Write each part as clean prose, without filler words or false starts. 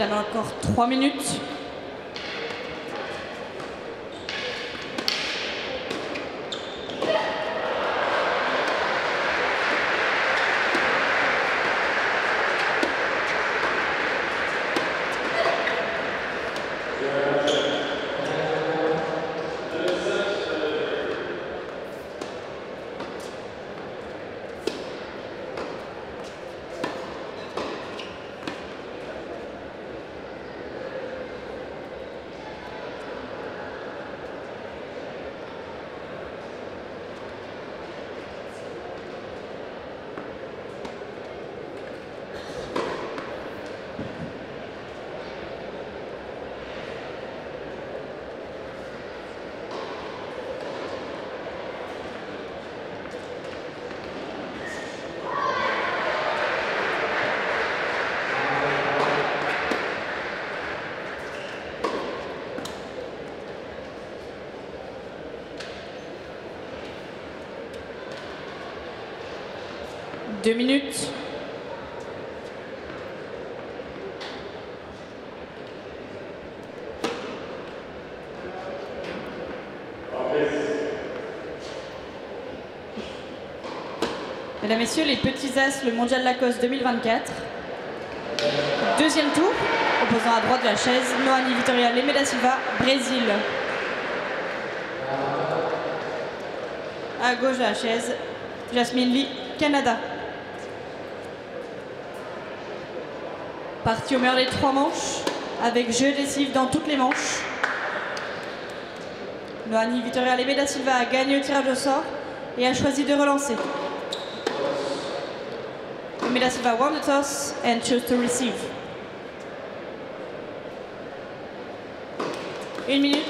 donne encore 3 minutes. Deux minutes. Mesdames, Messieurs, les Petits As, le Mondial Lacoste 2024. Deuxième tour, opposant à droite de la chaise, Nauhany Vitoria Leme da Silva, Brésil. À gauche de la chaise, Jasmine Li, Canada. Partie au meilleur des 3 manches, avec jeu décisif dans toutes les manches. Nauhany Vitoria Leme da Silva a gagné au tirage au sort et a choisi de relancer. Leme da Silva won the toss and chose to receive. 1 minute.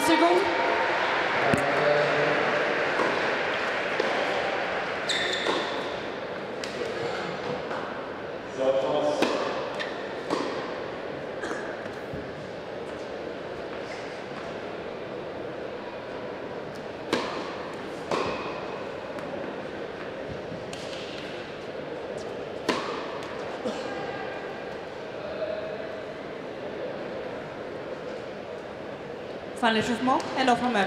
Secondes. Enfin, l'échauffement et l'offre en meuble.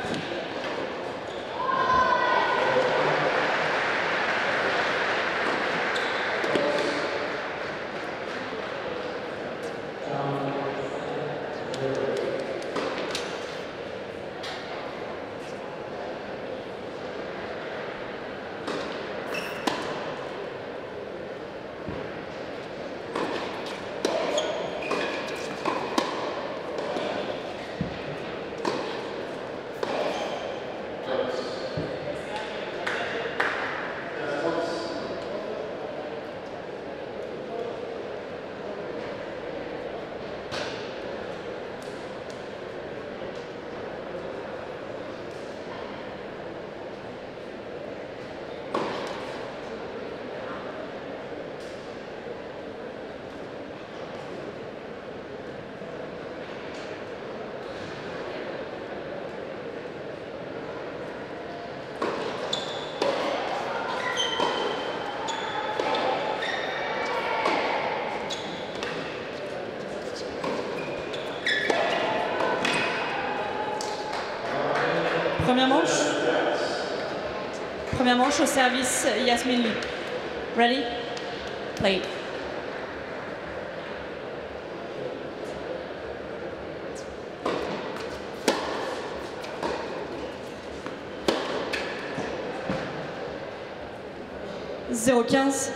Première manche au service Jasmine Li. Ready? Play. Zéro 15.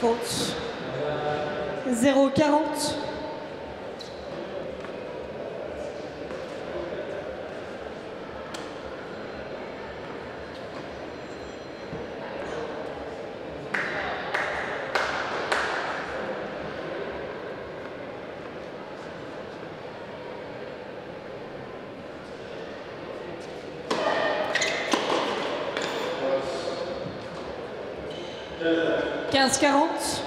Faute. 0,40. Quinze quarante.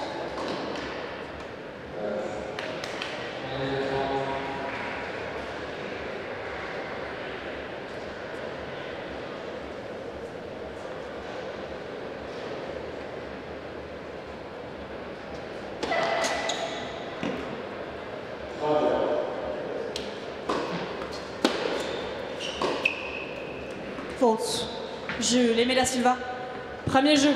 Faute. Jeu, Leme da Silva. Premier jeu.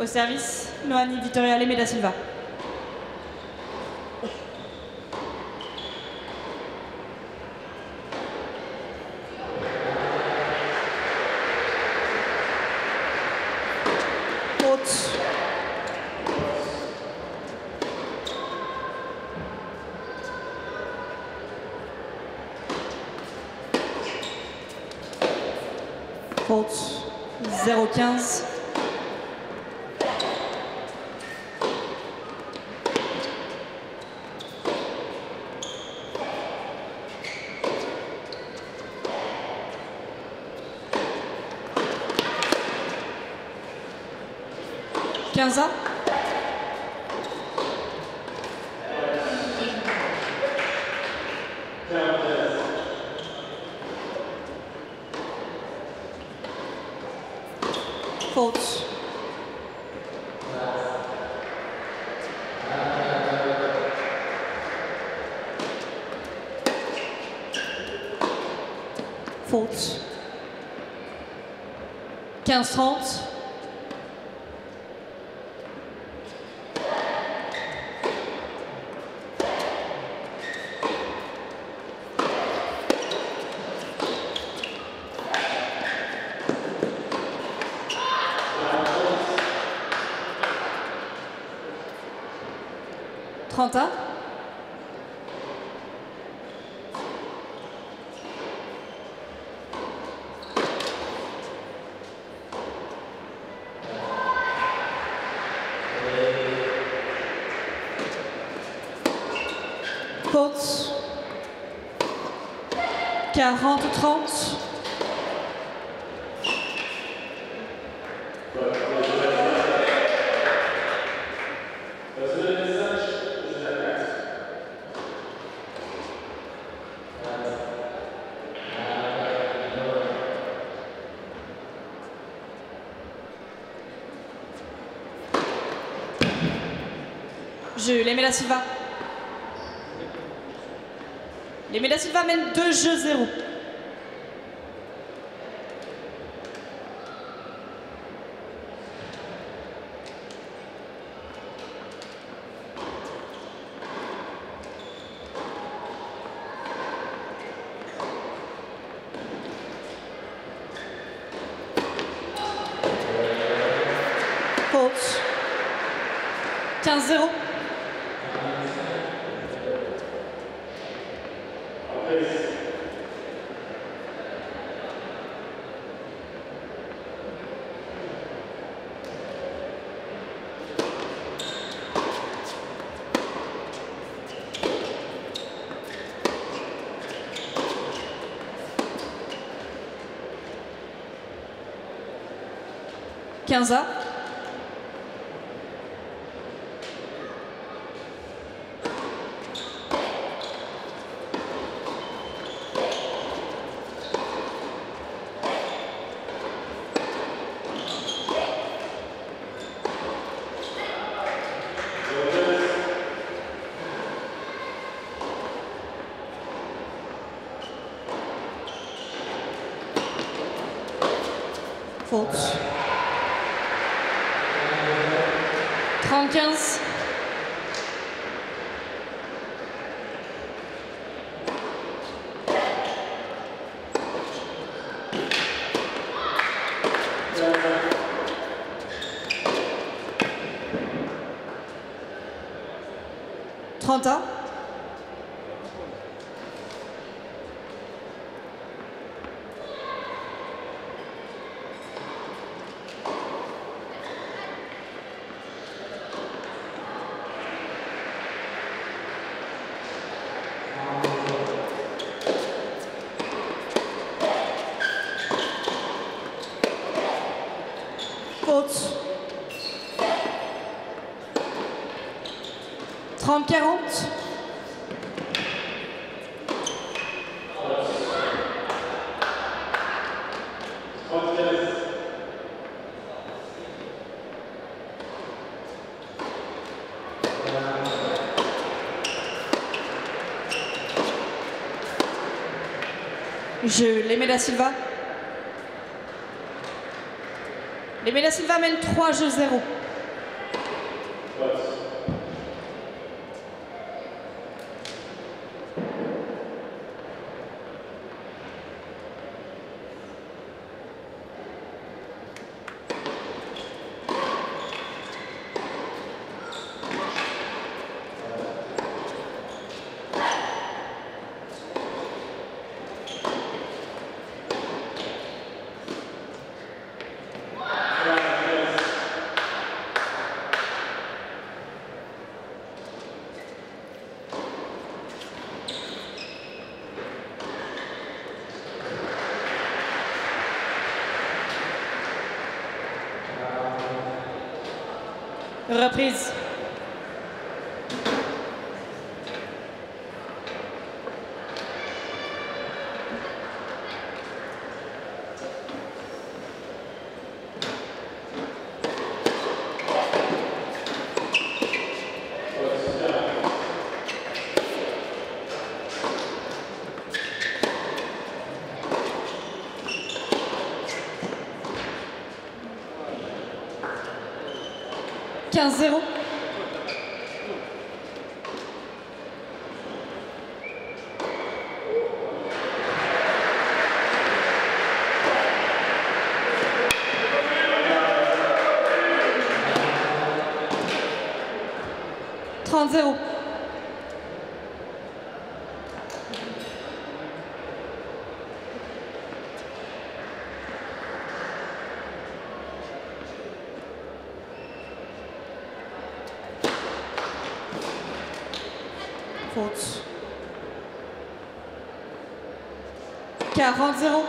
Au service, Nauhany Vitoria Leme da Silva. Faute. Faute. 0,15. Quinze. Faute. Faute. 15,30. Faute. 40-30. Jeu, Leme da Silva. Leme da Silva mène 2-0. Faute. 15-0. Quinze. faute. 35. Faute. 30-40. Je l'aimais la Silva. Les Da Silva mène 3 jeux 0. Reprise. Zéro. Zéro. 40-0. Faute. 45.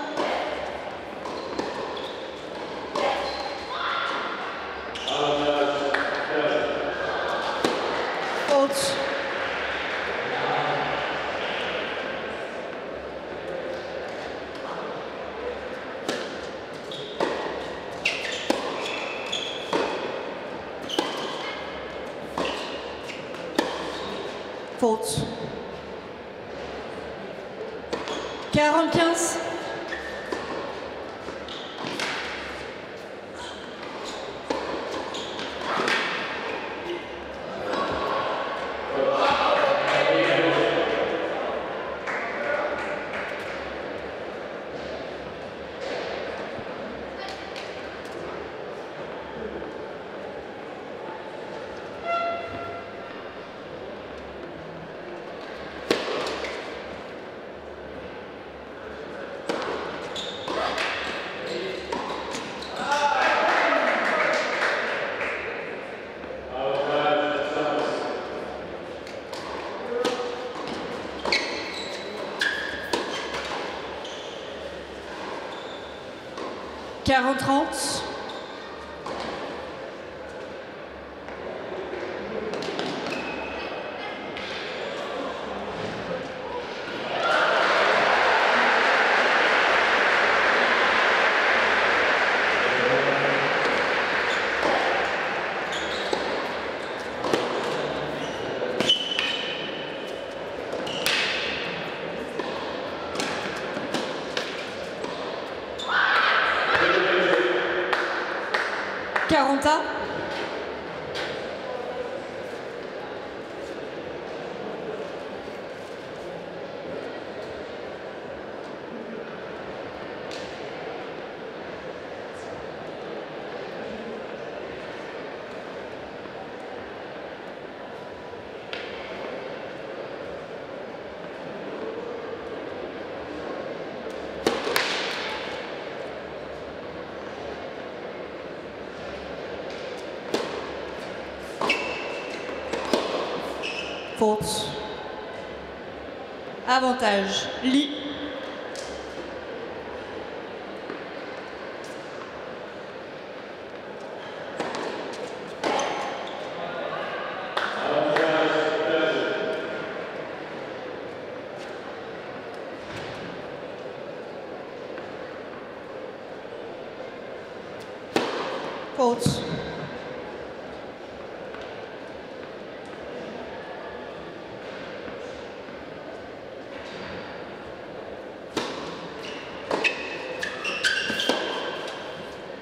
Quarante-trente. 40 ans. Avantage, Li. Faute.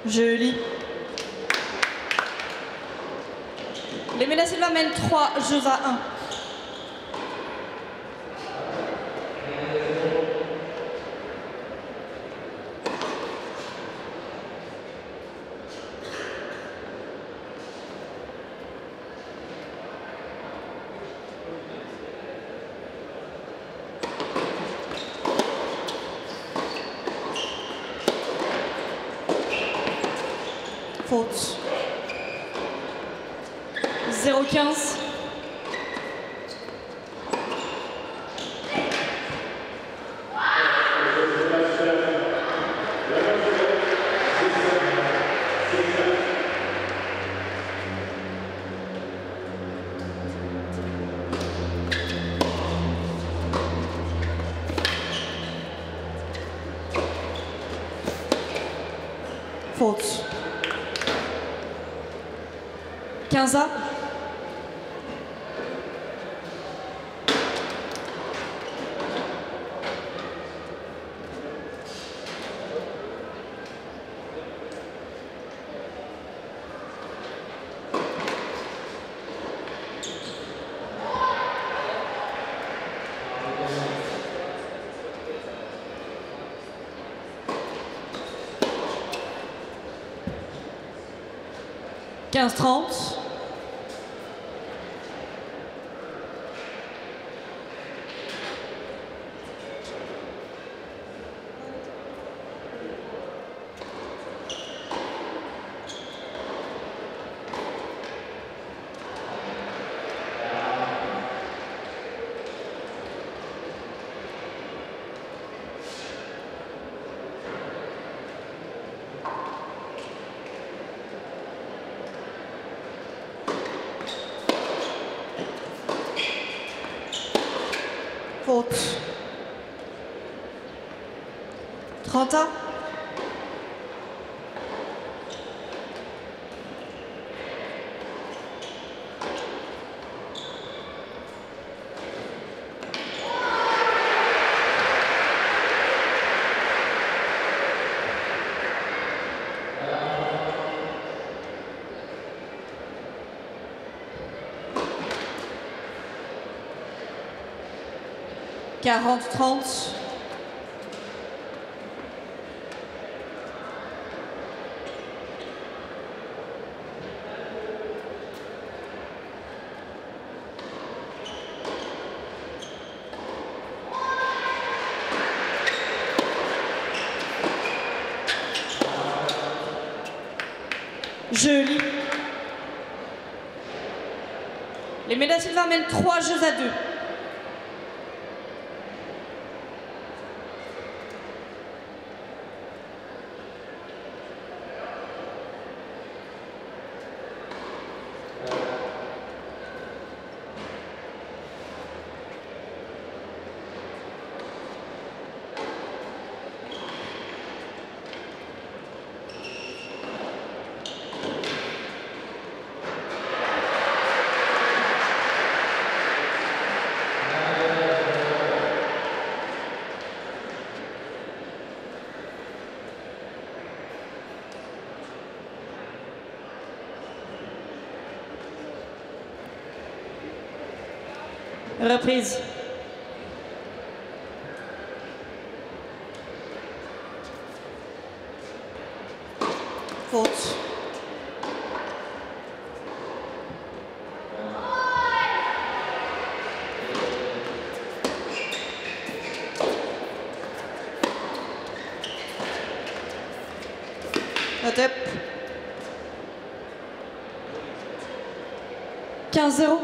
Je lis. Leme da Silva mène 3 jeux à 1. Faute. 0,15. Faute. 15 ans. Quinze, 30. Faute. 30 ans. Quarante, 30. Joli. Les Leme da Silva mènent 3 jeux à 2. Reprise. Faute. Not up. 15-0.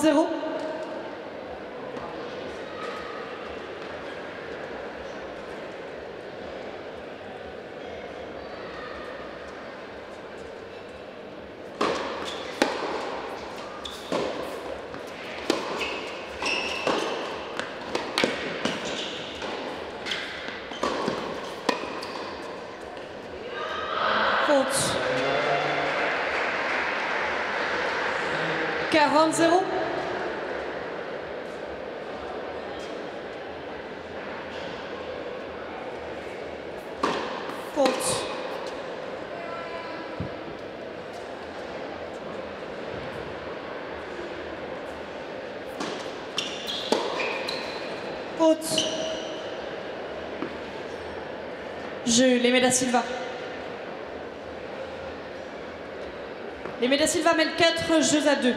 Zéro. Faute. 40-0. Leme da Silva. Leme da Silva mène 4-2.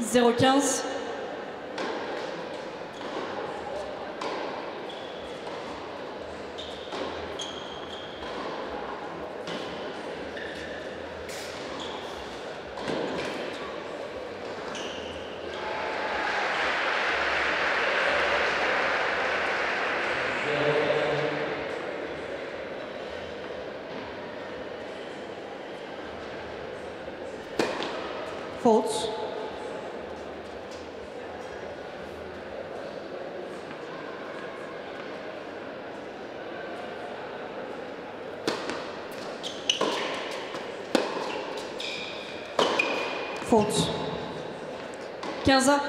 Zéro 15. Faute. Faute. 15 ans.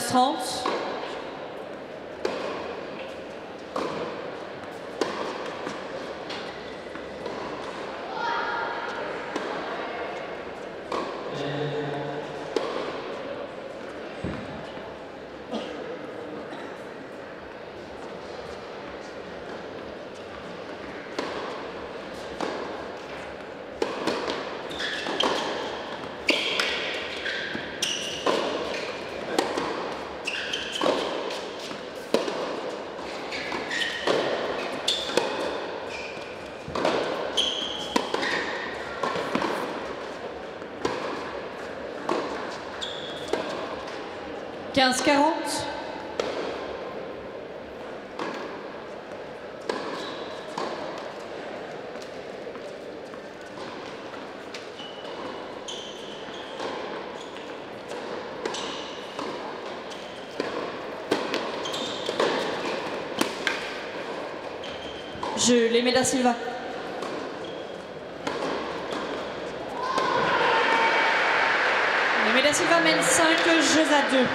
France. Quinze 40. Je Leme da Silva. Leme da Silva mène 5 jeux à 2.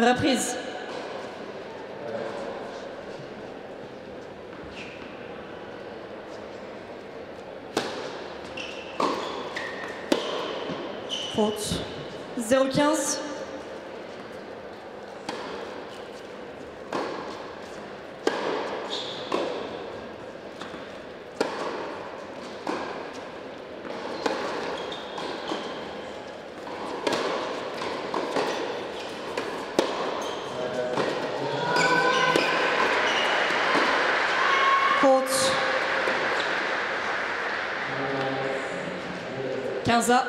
Reprise. Faute. 0,15. Faute. 15 A.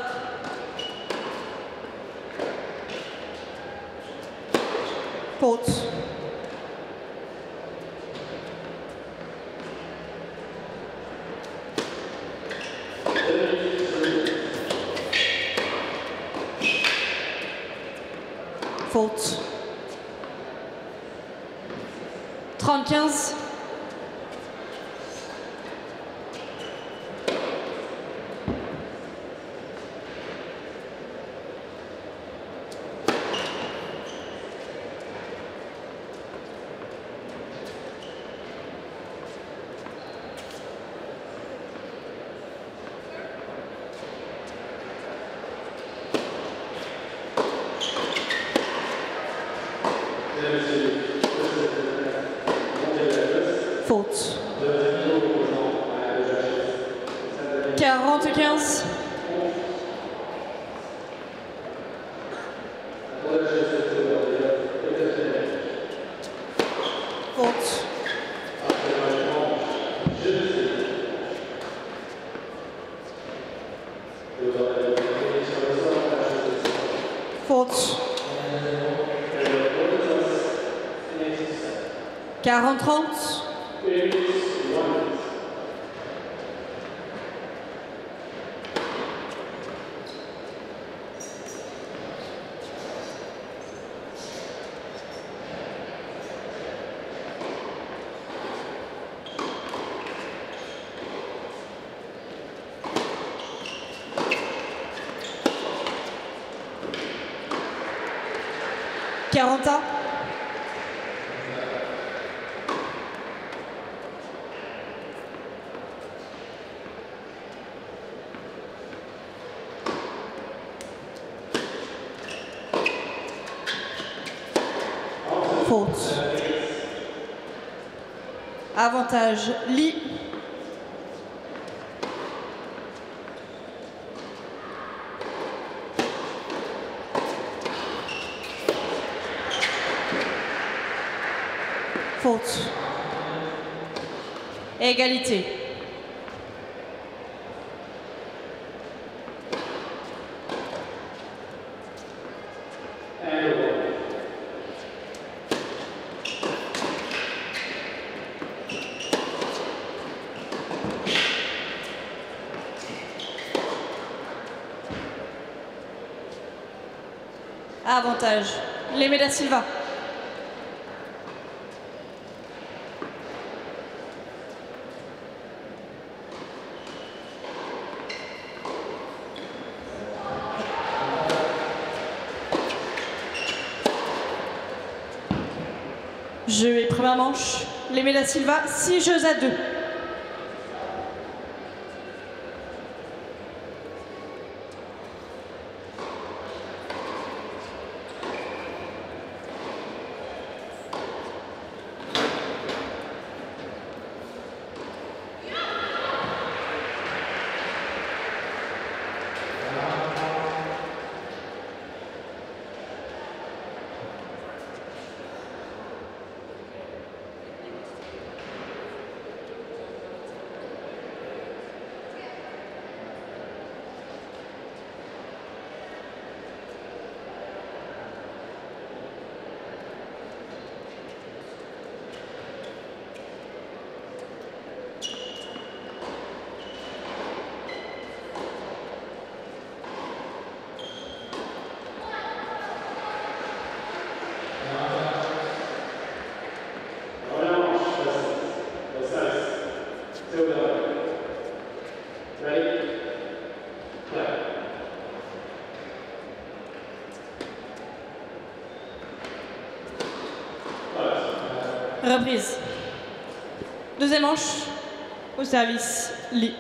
Faute. Faute. 35. Faute. 45. Faute. Faute. 40-30. Quarante. Faute. Avantage, Li. Faute. Égalité. Avantage, Leme da Silva. Jeu et première manche, Leme da Silva, 6 jeux à 2. Reprise. Deuxième manche, au service, Li.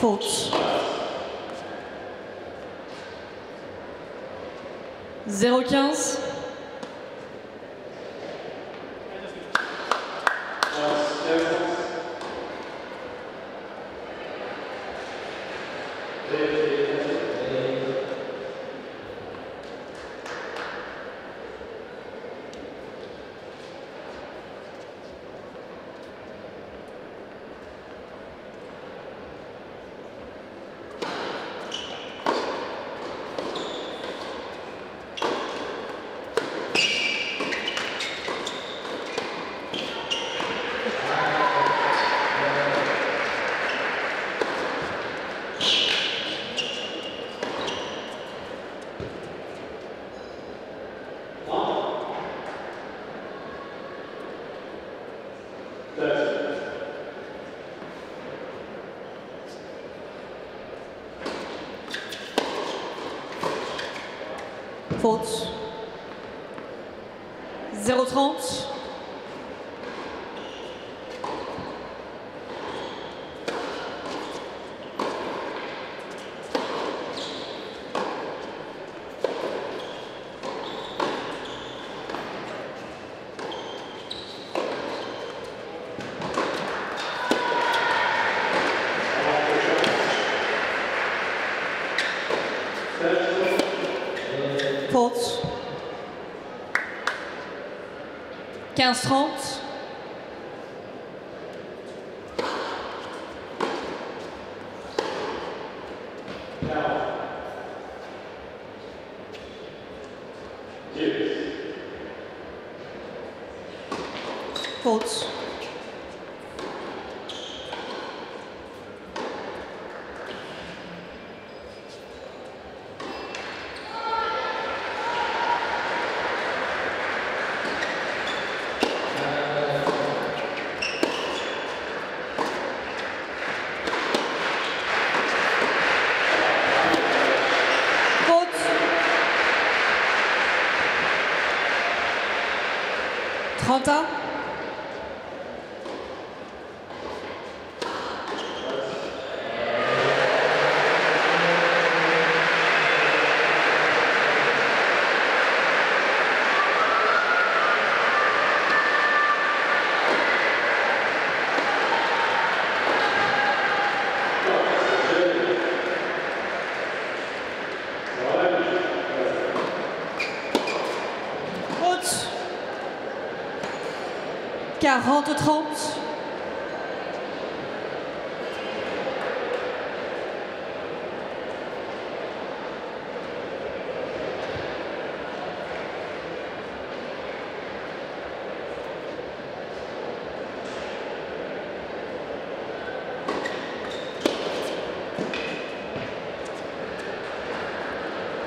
Faute. 0,15. Faute. 0,30. Faute. 15,30. Faute. 30. Haute.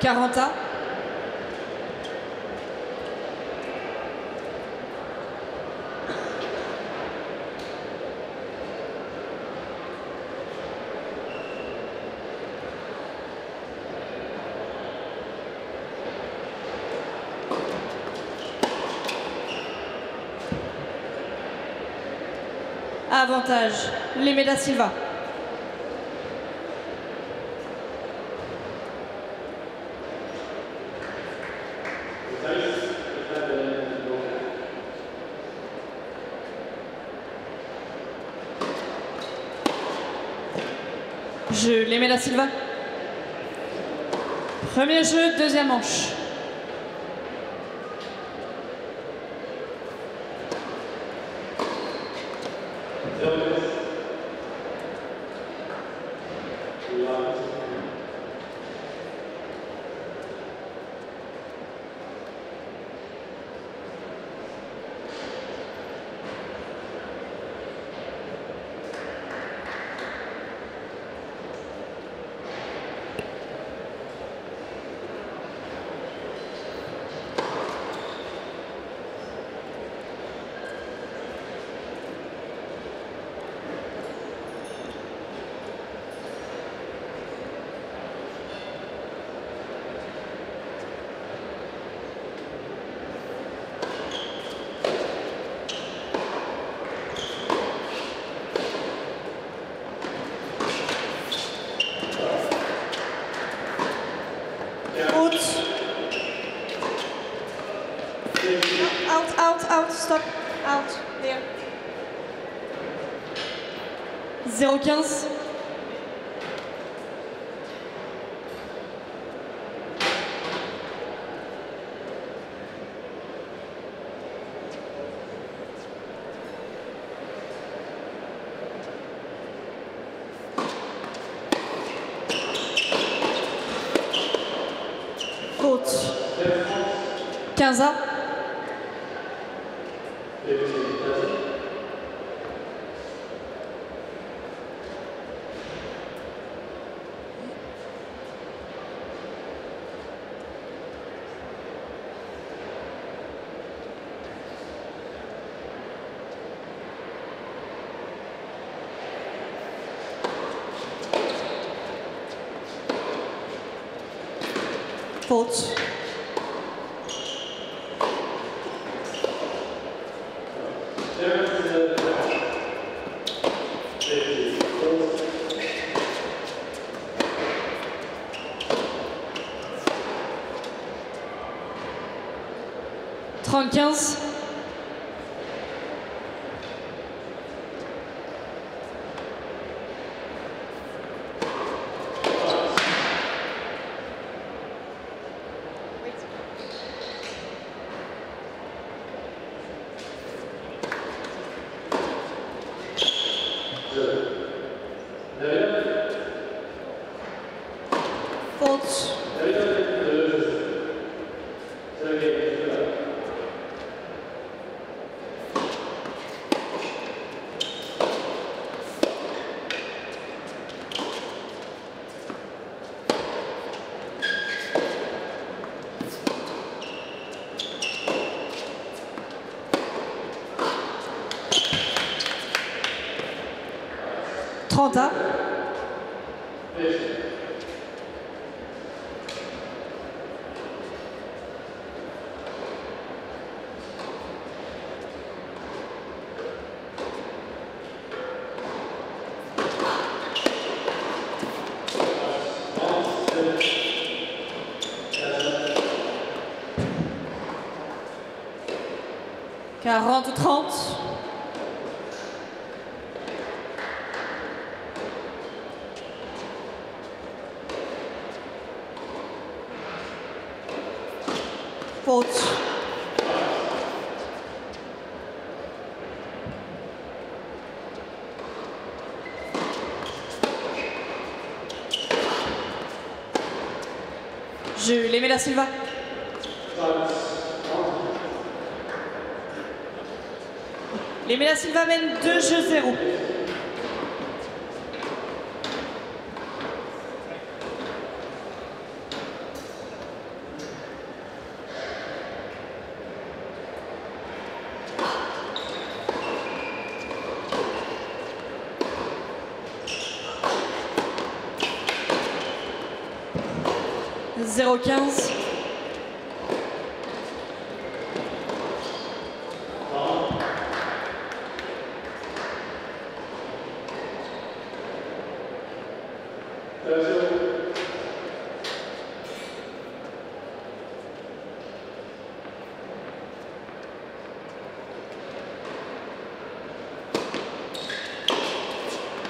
40,30. Quaranta. Avantage, Leme da Silva. Jeu, Leme da Silva. Premier jeu, deuxième manche. Out, stop, out, there. 0,15. Coach. 15 ans. Fault. Trente-quinze. 30. Quarante ou 30. Jules Aimé Da Silva. Aimé Da Silva mène 2-0. Zéro quinze.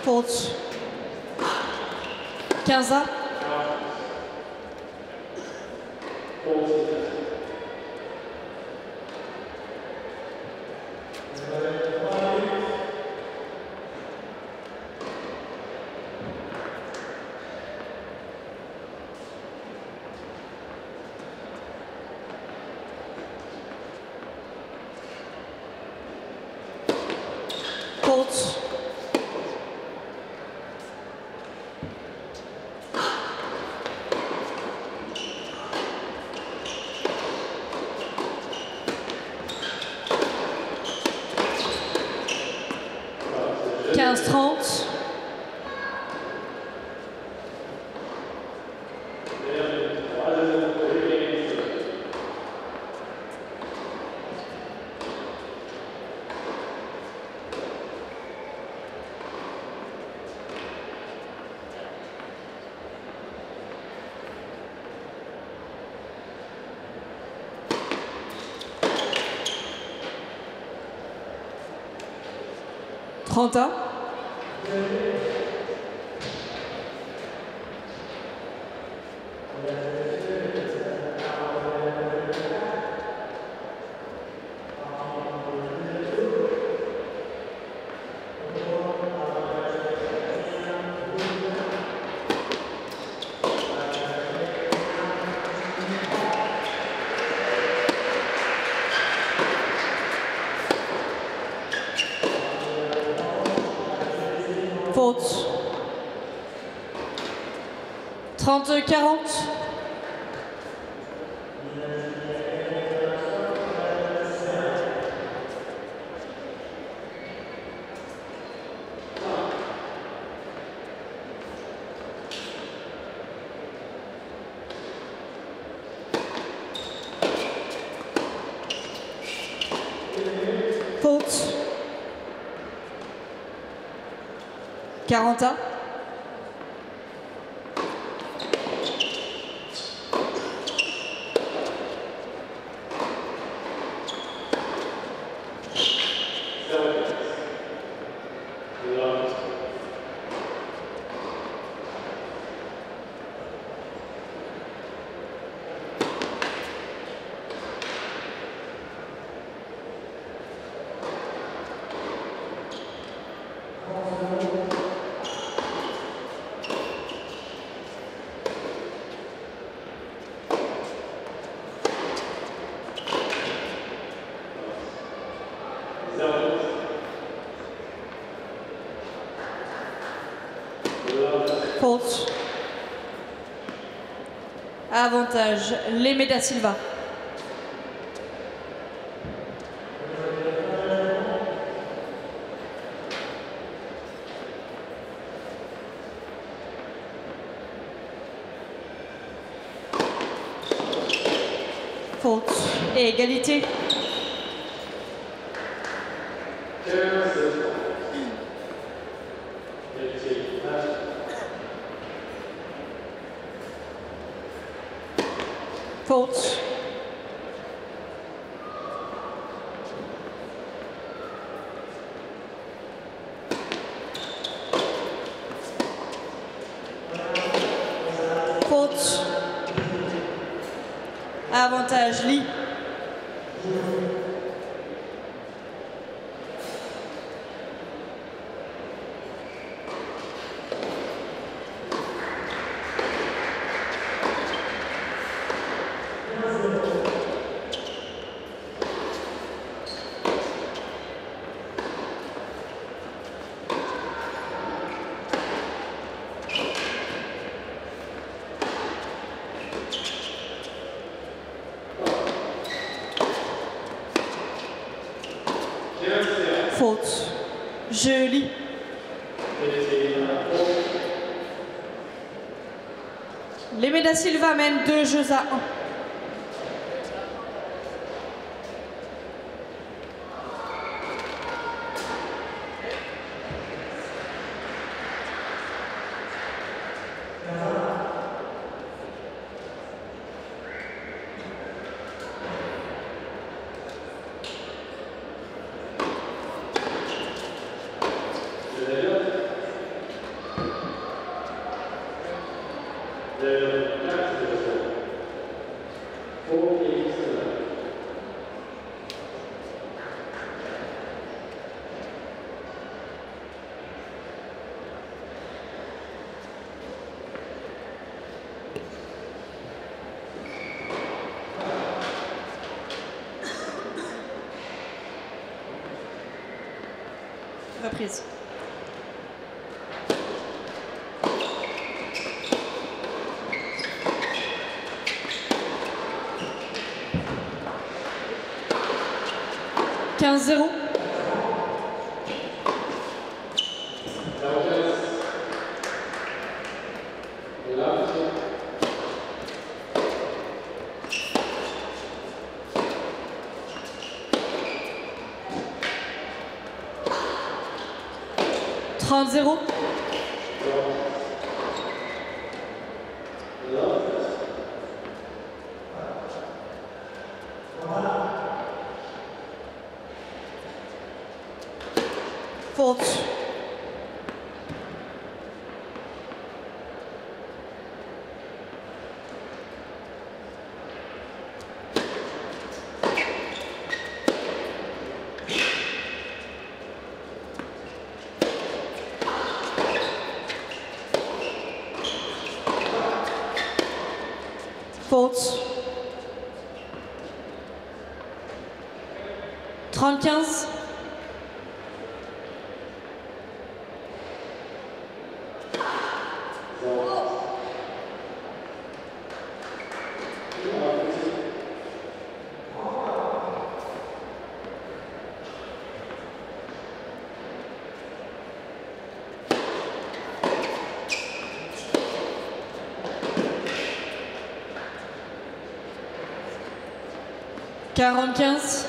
Faute. 15 ans. 15-30. 30 ans. Faute. 30-40. Faute. 40 ans. Faute. Avantage, Leme da Silva. Faute et égalité. Faute. Faute. Avantage, Li. Faute. Je lis. Leme da Silva mène 2-1. Reprise. Zéro. Trente zéro. kapot. Faute. 35. Quarante-quinze.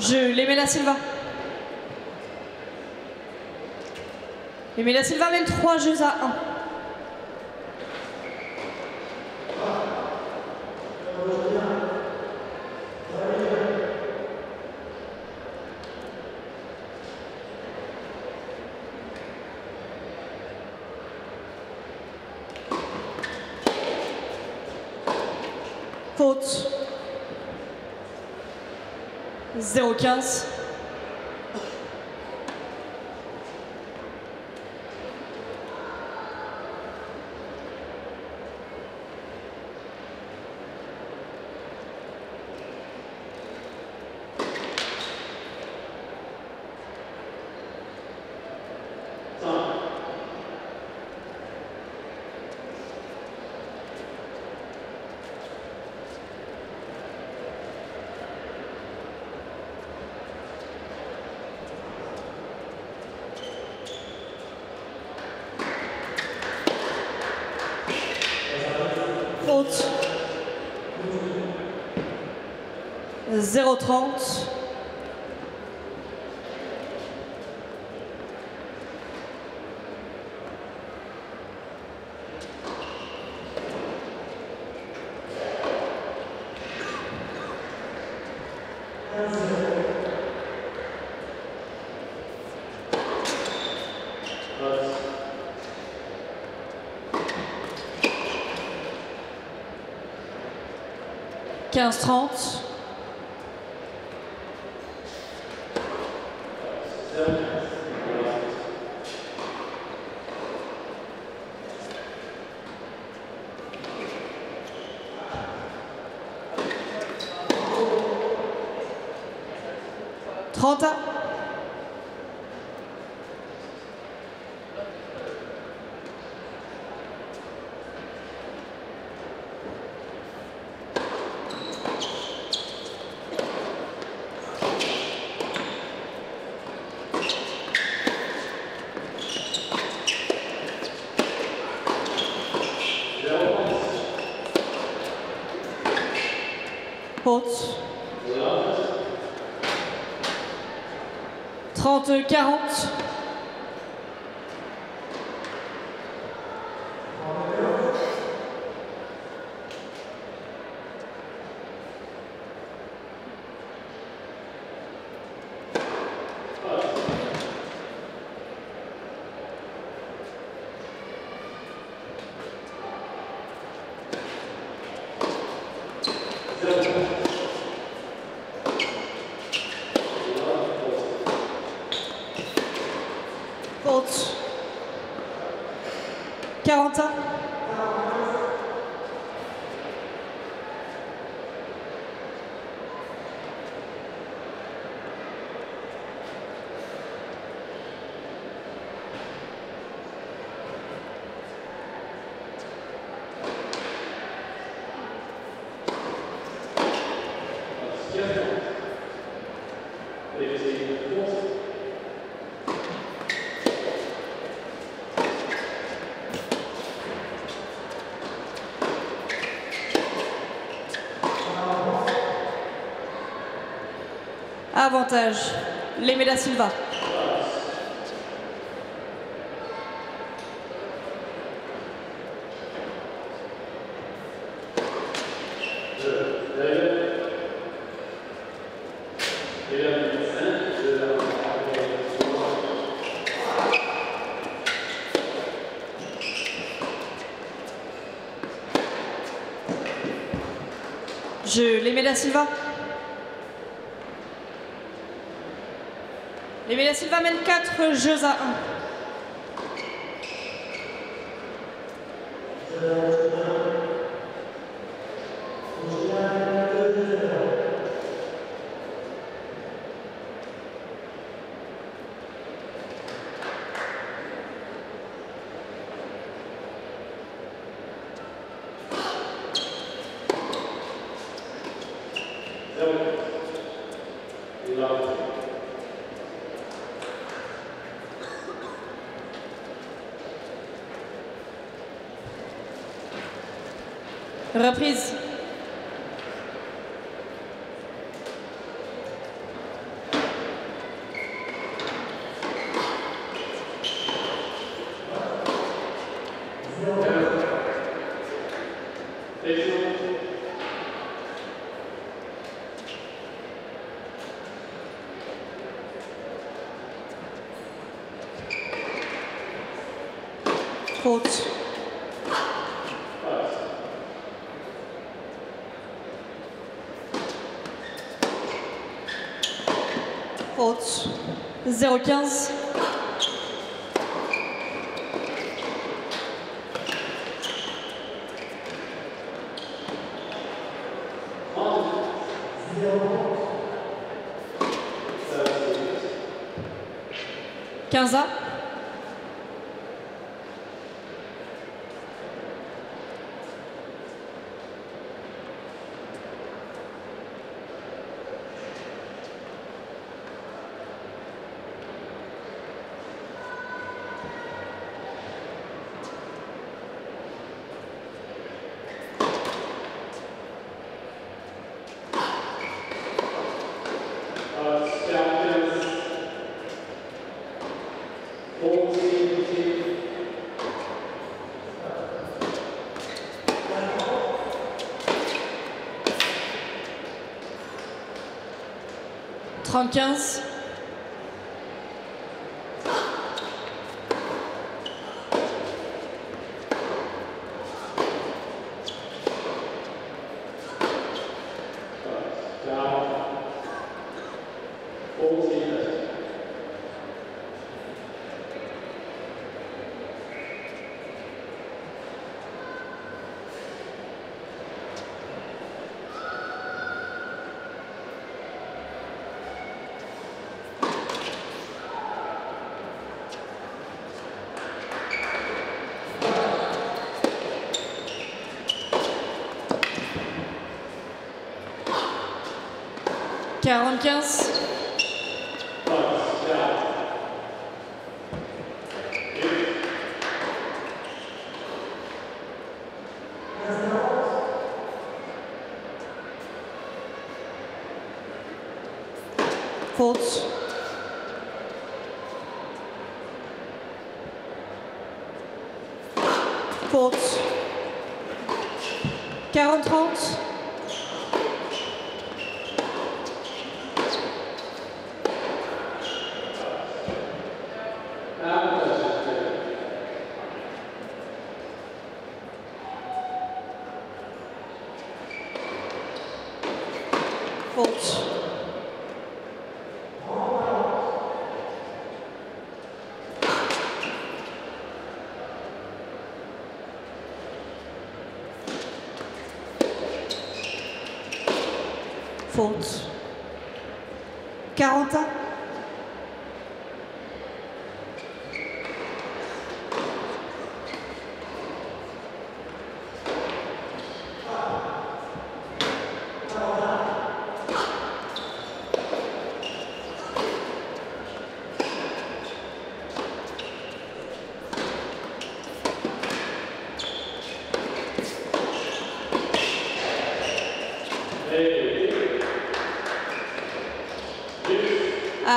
Je l'aimais la Silva. Mais la Silva mène 3 jeux à 1. Faute. 0-15. Faute. 0-30. Quinze, 30. Faute. 30-40. Faute. 41. avantage, Leme da Silva. Leme da Silva. Leme da Silva mène 4 jeux à 1. Reprise. Faute. Faute. 0-15. Quinze. Quinze. Quarante-quinze. Faute. Faute. 40-30. Faute. 41.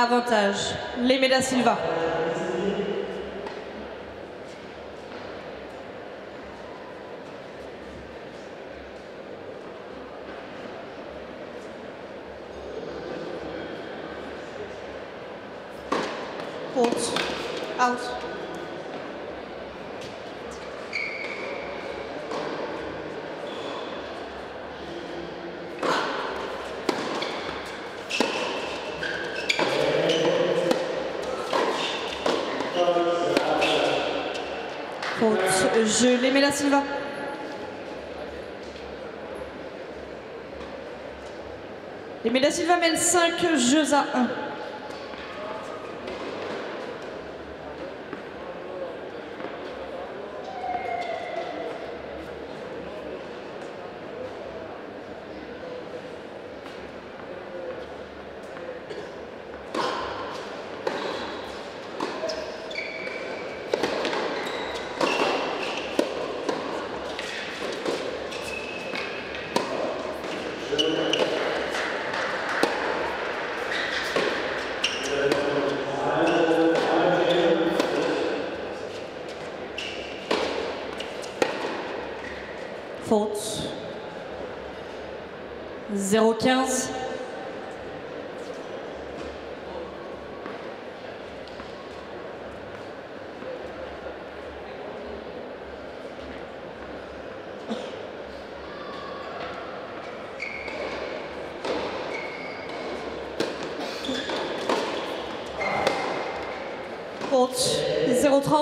à avantage. Leme da Silva. Out. Faute. Je Leme da Silva. Leme da Silva mène 5 jeux à 1. Faute. 0-15. Faute. 0-30.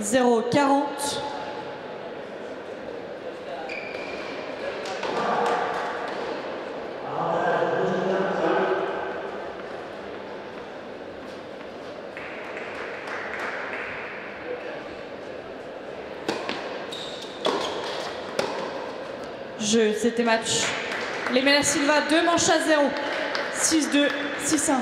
Zéro 40. Jeu, c'était match. Leme da Silva 2 manches à 0. 6-2, 6-1.